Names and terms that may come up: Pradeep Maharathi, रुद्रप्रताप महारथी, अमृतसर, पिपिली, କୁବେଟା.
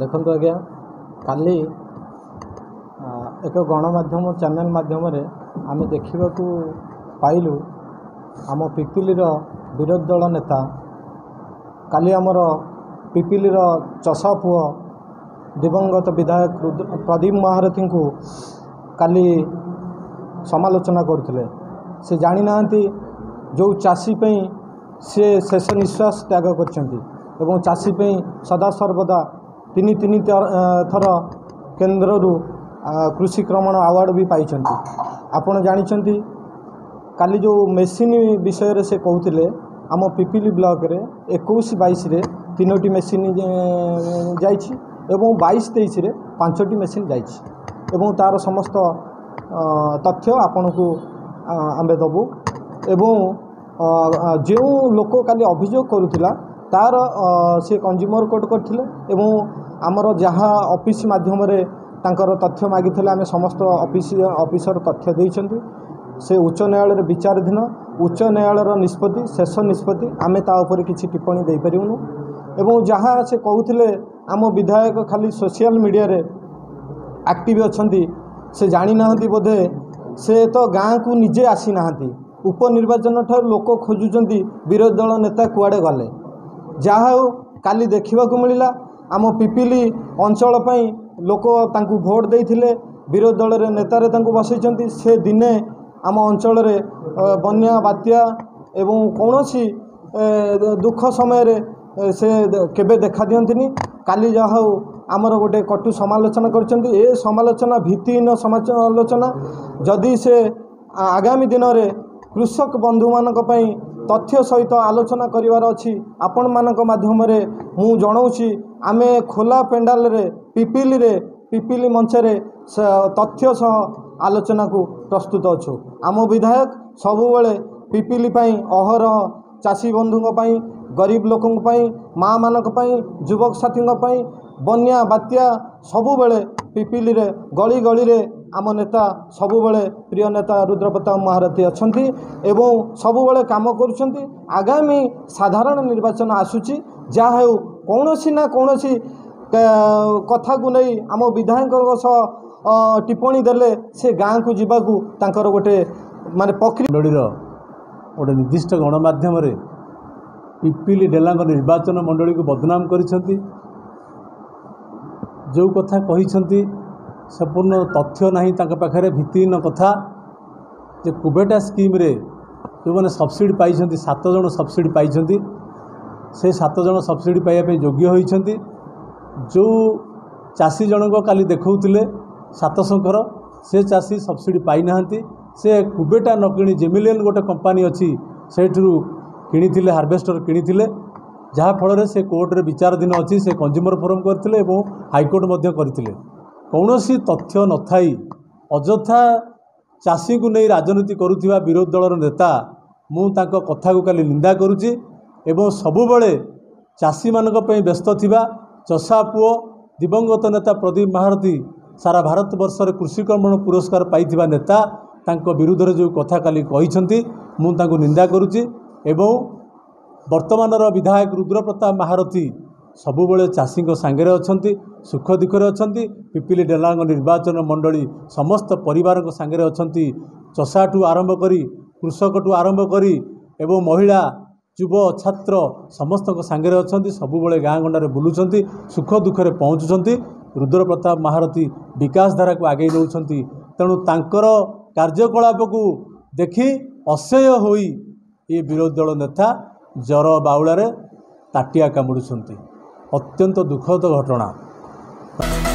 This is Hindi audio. देखु आज्ञा काली एक गणमाध्यम चैनल मध्यम आम देखा पाइलु आम पिपिली विरोधी दल नेता काली आमर पिपिली चषा पुओ दिवंगत विधायक प्रदीप महारथी को काली समालोचना करते से जानी ना जो चाषीप से शेष निश्वास त्याग कर चाषीप सदा सर्वदा तीन तीन थर केन्द्र कृषिक्रमण आवार्ड भी पाई आपण जानी काली जो मेसीन विषय से कहते आम पिपिली ब्लॉक रे 21-22 रे 3टी मेसीन जाइए एवं 22-23 रे 5टी मेसीन जाइए तार समस्त तथ्य आपण को आमे दबू एवं जो लोक काली अभियोग करूला तार से कंज्यूमर कोर्ट करथिले आमर जहाँ ऑफिस माध्यम रे तांकर तथ्य मागिथिले आमे समस्त ऑफिसर तथ्य देइछन्ती से उच्च न्यायालय विचाराधीन उच्च न्यायालय निष्पत्ति शेष निष्पत्ति आमे ता उपर किछि टिप्पणी देइ परिउनु एवं जहाँ से कहूथिले आम विधायक खाली सोशल मीडिया रे एक्टिव अछन्ती से जानी नाहंती बोधे से तो गाँ को निजे आसी नाहंती उपनिर्वाचन ठार लोक खोजुचन्ती विरोधी दल नेता कुआडे गले जहा हो काली देखा मिलला आम पिपिली अंचल पई लोक तांकु भोट देइथिले विरोधी दल रे नेता रे तांकु बसैचन्ती से दिने आम अंचल रे बन्या बात्या एवं कोनोसी दुख समय रे से केबे देखा दियंतिनी काली जहा हो आमर गोटे कटु समालोचना करचन्ती ए समालोचना भित्तिहीन समालोचना जदि से आगामी दिन रे कृषक बंधु मानक पई तथ्य सहित आलोचना करिवार अछि आपण मानक माध्यम रे मु जणाउछि आमे खोला पेंडाल रे पिपिली मंच रे तथ्य सह आलोचना को प्रस्तुत अछु आम विधायक सबु बेले पिपिली पई अहरह चाषी बंधुक पई गरीब लोकक पई मां मानक पई युवक साथीक पई बन्या बात्या सबु बेले पिपिली रे गली गली रे आम नेता सबु बेले प्रिय नेता रुद्रप्रताप महारथी अछंती एवं सबु बेले काम करुछंती आगामी साधारण निर्वाचन आसुची जहा हो कोनोसी ना कोनोसी कथा को नहीं आम विधायक सह टिप्पणी देले से गाँ को जीवाकू तांकर गोटे माने पक्रिडीर गोटे निर्दिष्ट गणमाध्यम पिपिली डेलांग निर्वाचन मंडली को बदनाम करिसंती जो कथा कही संपूर्ण तथ्य नहीं पाखे भित्तिहीन कथा जे कुबेटा स्कीम रे जो मैंने सब्सिडी पाई 7 जन सब्सिडी पाई से 7 जन सब्सिडी पाइबा योग्य होती जो चाषी जनक काली देखौतिले 7 शंकर से चाषी सब्सिडी पाई ना से कुबेटा न किणी जेमिलियन गोटे कंपानी अच्छी सेठरू कि हार्वेस्टर किणी जहाँफल से कोर्ट रे विचाराधीन अच्छी से कंज्यूमर फोरम करते हाईकोर्ट करते कौनसी तथ्य न थाई अजथा चाषी को नहीं राजनीति करुवा विरोधी दलर नेता मुझे कथा को काली निंदा करुच्ची एवं सबुबले चाषी मानी व्यस्त थिबा चषा पुओ दिवंगत नेता प्रदीप महारथी सारा भारत बर्षर कृषिकर्मण पुरस्कार पाई नेता विरुद्ध जो कथा काली कही मुझे निंदा करुच्ची वर्तमान विधायक रुद्रप्रताप महारथी सबुबले चाषी सांगे अंति सुख दुखरे अंति पिपिली डेलांग निर्वाचन मंडली समस्त परिवार को सांगे अंति चषा ठू आरंभ करी कृषक ठू आरंभ करी एवं महिला युव छात्र समस्त सांगे अंति सबुबले गाँ गंडार बुलूँच सुख दुखरे पहुँचुंट रुद्रप्रताप महारथी विकासधारा को आगे नौकरी तेणु तांकर कार्यकलाप को देखी असह्य होई ये विरोधी दल नेता जर बाउलारे ताटिया कामुड़ुंट अत्यंत दुखद घटना।